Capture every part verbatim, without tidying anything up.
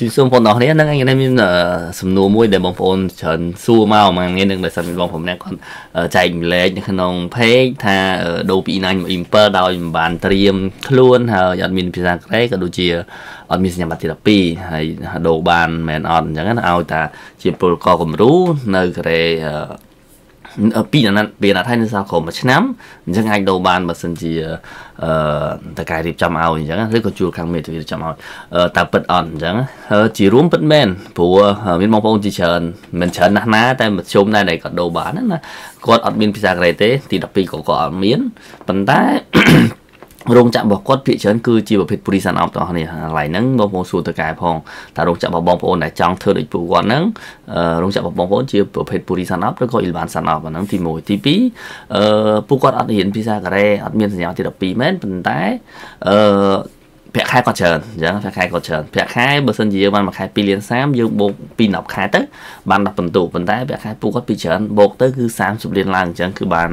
Chúng xuống phần đó đấy, năng anh em là sầm nô môi để bóng phồn chấn xua mau mà nghe được là sầm bóng phồn này còn chảnh lệ những cái nòng phê tha đầu bị nành imper đào bàn triêm luôn hả giờ mình pizza cái cái đồ chia ở mình nhà mặt therapy hay đồ bàn mền on chẳng hạn ao ta chỉ pro co cũng rú nơi cái bị là bị là thay nên sao khổ mà chết lắm chẳng anh đầu bàn mà sân chỉแต่กายรีบจำเอาอย่างเงี้ยเรื่องก็จูครั้งเมื่อที่จำเอาตาเปิดอ่อนอย่างเงี้ยจีรุ่มเปิดแมนผัวมินมองพระองค์จีเชิญมันเชิญนะนะแต่ชมได้ในกอดโดบานนั่นนะกอดอดมินพิจารณาเตะตีดับปีกกอดมิ้นปันท้ายโรงจักรบอกกอดพิเชิญคือจีบพิษปุริสันออกตอนนี้ไหลนั่งมองพงสูตะกายพองแต่โรงจักรบอกมองพระองค์ไหนจังเธอได้ปูก่อนนั่งโรงจักรบอกมองพระองค์จีบพิษปุริสันออกแล้วก็อิลบานสันออกนั่งทีโมทีปีผู้กอดอดเห็นพิจารณาเตะอดมินสัญญาตีดับปีแมนปันท้ายเพียคายกอดเชิญอย่างเพียคายกอดเชิญเพียคายเบอร์เซนจีมันมาคายปีเลียนสามยืมโบกปีหนับคายตึ๊บบานดับประตูปันท้ายเพียคายผู้กอดพิเชิญโบกตึ๊คือสามสุดเรียนล่างจังคือบาน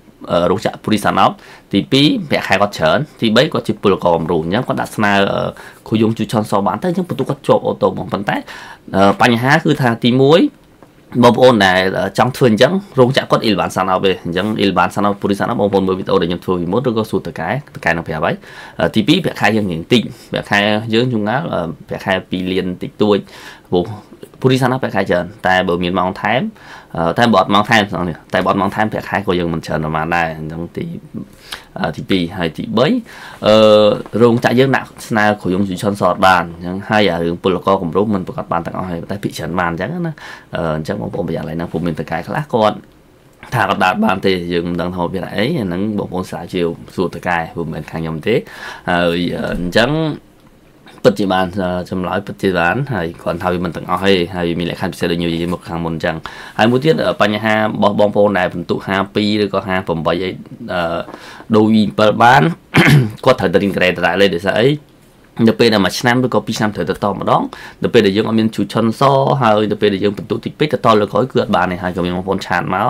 รู้จักปุริสานอ๊อฟทีปีแบกใครก็เฉินทีเบ้ก็จิบปุรกอมรูเนี้ยก็ดัชนาคุยยงจุชนสอบบ้านแต่ยังประตูก็จบออโต้ของปันแต่ปัญหาคือทางทีมวยบอลโอนเนี่ยจังทวนจังรู้จักก็อิลบานสานอ๊อฟเลยจังอิลบานสานอ๊อฟปุริสานอ๊อฟบอลบอลมือวิโต้เดี๋ยวยังทวนมดแล้วก็สูตรไก่ไก่นกแผ่ไว้ทีปีแบกใครยังหนึ่งติ่งแบกใครเยอะจุงนะแบกใครปีเรียนติดตัวบุผู้ที่สนับแบกใครเฉินแต่เบอร์มีนมองแทมแต่บอดมองแทมสองเนี่ยแต่บอดมองแทมแบกใครก็ยังมันเฉินออกมาได้จังทีthì bị hay thì bấy rồng chạy dương nặng na khối dung chuyển chọn sọt bàn hai giờ đường pulloco cùng rốt mình các bạn tặng hỏi tại thị trấn bàn chẳng nữa chắc mong bộ bây giờ lại năng phục mình từ cái khác còn thà các bạn bàn thì dừng đang thổi về lại nắng bộ môn xã chiều ruột từ cái của mình càng nhầm thế chẳngปัจจุบันจำร้อยปัจจุบันไอ้คนทำมันต่างอ้อยไอ้มีหลายขั้นพิเศษอยู่ยี่หมกทางมนจังไอ้มุทิเอ่อปัญหาบอบองโพนายผมตุห้าปีหรือก็ห้าผมไปเอ่อดูวีเปิดบ้านก็ถ่ายตัดดินกระไรเลยเดี๋ยวใส่เดี๋ยวไปนะมาชนะด้วยก็พิชามเถิดต่อมาดองเดี๋ยวไปเดี๋ยวยังเอาเมียนชูชนซ้อหายเดี๋ยวไปเดี๋ยวยังเป็นตัวที่เป็ดต่อเลยก็เกิดบานในหายกับเมียนมองพลชานมา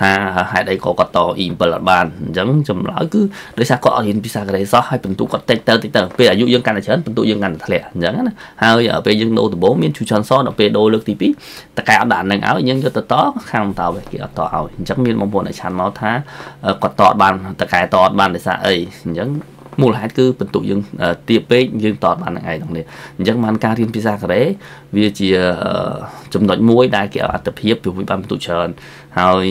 ถ้าหายได้ก็กัดต่ออีกเปิดบานยังจำร้อยคือโดยสารก็เอาเห็นพิซซ่าอะไรซ้อให้เป็นตัวกัดเตะเตะเตะไปอายุยังการเชิญเป็นตัวยังการทะเลยังนะหายไปยังโดตัวโบเมียนชูชนซ้อเดี๋ยวไปโดเลือกที่เป็ดแต่การอ่านหนังเอายังจะต่อข้างต่อไปเกี่ยวต่อเอาจังเมียนมองพลในชานมาถ้ากัดต่อบานแต่การต่อบานโดยสารเอ้ยยังมูลหายคือเป็นตุยยังเตียเป้ยังต่อมาไงตรงนี้ยังมันการเรียนพิซซ่าก็ได้วิจิจำนวนมวยได้เกี่ยวกับตะเพียบผิวผิวบางตุเชิญหาย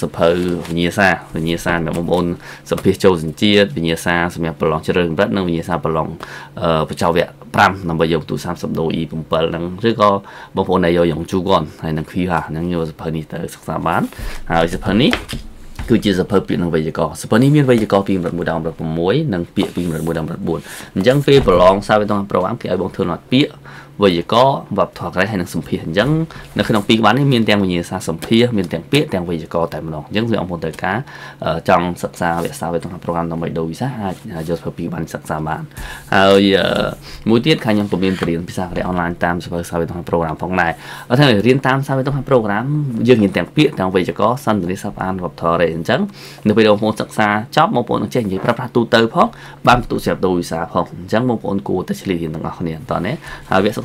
สเปอร์วิญญาณวิญญาณแบบบนสเปอร์โจสินเจียวิญญาณสมัยประลองเจริญรัตน์นั่งวิญญาณประลองประชาเวทพรำนำไปยงตุสามสัปโดอีปุ่มเปิลนั่งหรือก็บางคนในยองจูกอนในนั่งขี้ห่านั่งโยสเปอร์นี้แต่ศึกษาบ้านสเปอร์นี้คือจีสเปอร์เปลี่ยนนั่งไปยกอสเปอร์นี้มีไปยกอปีนรัดมูดามรัดมุ้ยนั่งเปียปีนรัดมูดามรัดบุญยังเฟย์ประลองซาไปต้องประวัติเกี่ยวกับเธอหนอดเปีย vậy có vật thuật đấy hay năng sủng phi hình giống nó khi đồng pin bán miền tây mình xa sủng phi miền tây biết tây vậy có tại mình những người ông muốn tới cá trong sập xa về sao về trong program đồng bảy đầu sát hai giờ pin bán sập xa bán rồi mỗi tiết khai nhóm tụi mình phải điền pizza để online tam sao về trong program phong này ở thế này riêng tam sao về trong program riêng miền tây biết tây vậy có sân để sắp ăn vật thuật đấy hình giống nếu bây giờ muốn sập xa chóp một bộ nó chơi gì prapra tu tới phóc ban tụ sẹp tụ xả phỏng giống một bộ cũ tới xử lý nó không liền toàn đấy về sập